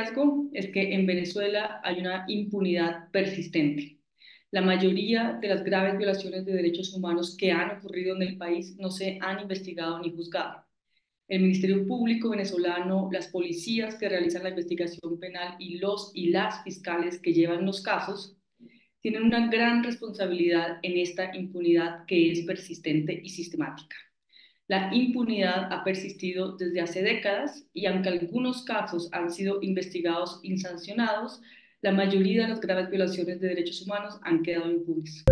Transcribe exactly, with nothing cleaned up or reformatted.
riesgo es que en Venezuela hay una impunidad persistente. La mayoría de las graves violaciones de derechos humanos que han ocurrido en el país no se han investigado ni juzgado. El Ministerio Público venezolano, las policías que realizan la investigación penal y los y las fiscales que llevan los casos tienen una gran responsabilidad en esta impunidad que es persistente y sistemática. La impunidad ha persistido desde hace décadas y aunque algunos casos han sido investigados y sancionados, la mayoría de las graves violaciones de derechos humanos han quedado impunes.